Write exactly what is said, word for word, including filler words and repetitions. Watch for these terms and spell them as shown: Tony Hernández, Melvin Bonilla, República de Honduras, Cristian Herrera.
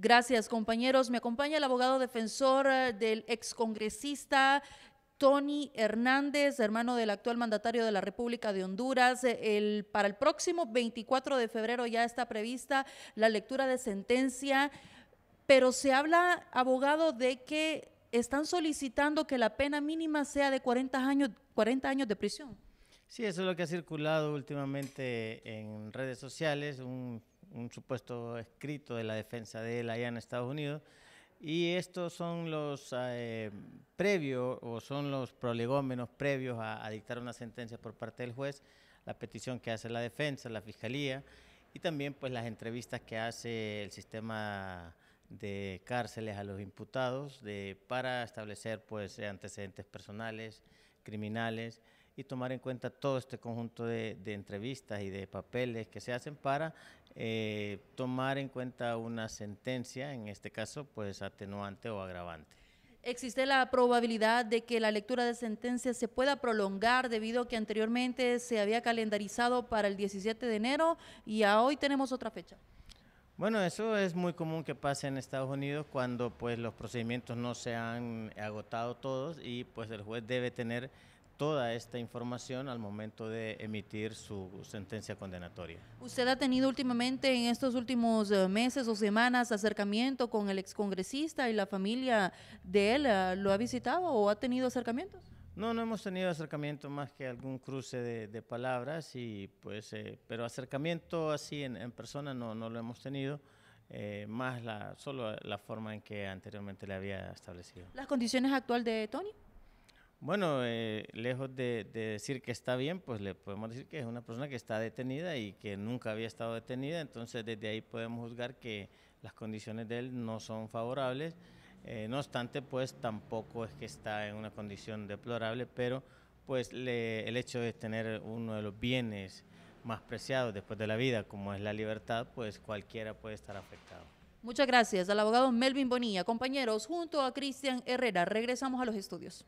Gracias, compañeros. Me acompaña el abogado defensor del excongresista Tony Hernández, hermano del actual mandatario de la República de Honduras. El, para el próximo veinticuatro de febrero ya está prevista la lectura de sentencia, pero se habla, abogado, de que están solicitando que la pena mínima sea de cuarenta años, cuarenta años de prisión. Sí, eso es lo que ha circulado últimamente en redes sociales, un, un supuesto escrito de la defensa de él allá en Estados Unidos. Y estos son los eh, previos o son los prolegómenos previos a, a dictar una sentencia por parte del juez, la petición que hace la defensa, la fiscalía y también pues las entrevistas que hace el sistema de cárceles a los imputados de, para establecer pues antecedentes personales, criminales y tomar en cuenta todo este conjunto de, de entrevistas y de papeles que se hacen para eh, tomar en cuenta una sentencia, en este caso, pues atenuante o agravante. ¿Existe la probabilidad de que la lectura de sentencia se pueda prolongar debido a que anteriormente se había calendarizado para el diecisiete de enero y a hoy tenemos otra fecha? Bueno, eso es muy común que pase en Estados Unidos cuando pues los procedimientos no se han agotado todos y pues el juez debe tener toda esta información al momento de emitir su sentencia condenatoria. ¿Usted ha tenido últimamente, en estos últimos meses o semanas, acercamiento con el excongresista y la familia de él? ¿Lo ha visitado o ha tenido acercamientos? No, no hemos tenido acercamiento más que algún cruce de, de palabras, y pues, eh, pero acercamiento así en, en persona no, no lo hemos tenido. Eh, más la, solo la forma en que anteriormente le había establecido. ¿Las condiciones actuales de Tony? Bueno, eh, lejos de, de decir que está bien, pues le podemos decir que es una persona que está detenida y que nunca había estado detenida, entonces desde ahí podemos juzgar que las condiciones de él no son favorables, eh, no obstante pues tampoco es que está en una condición deplorable, pero pues le, el hecho de tener uno de los bienes más preciados después de la vida, como es la libertad, pues cualquiera puede estar afectado. Muchas gracias al abogado Melvin Bonilla. Compañeros, junto a Cristian Herrera, regresamos a los estudios.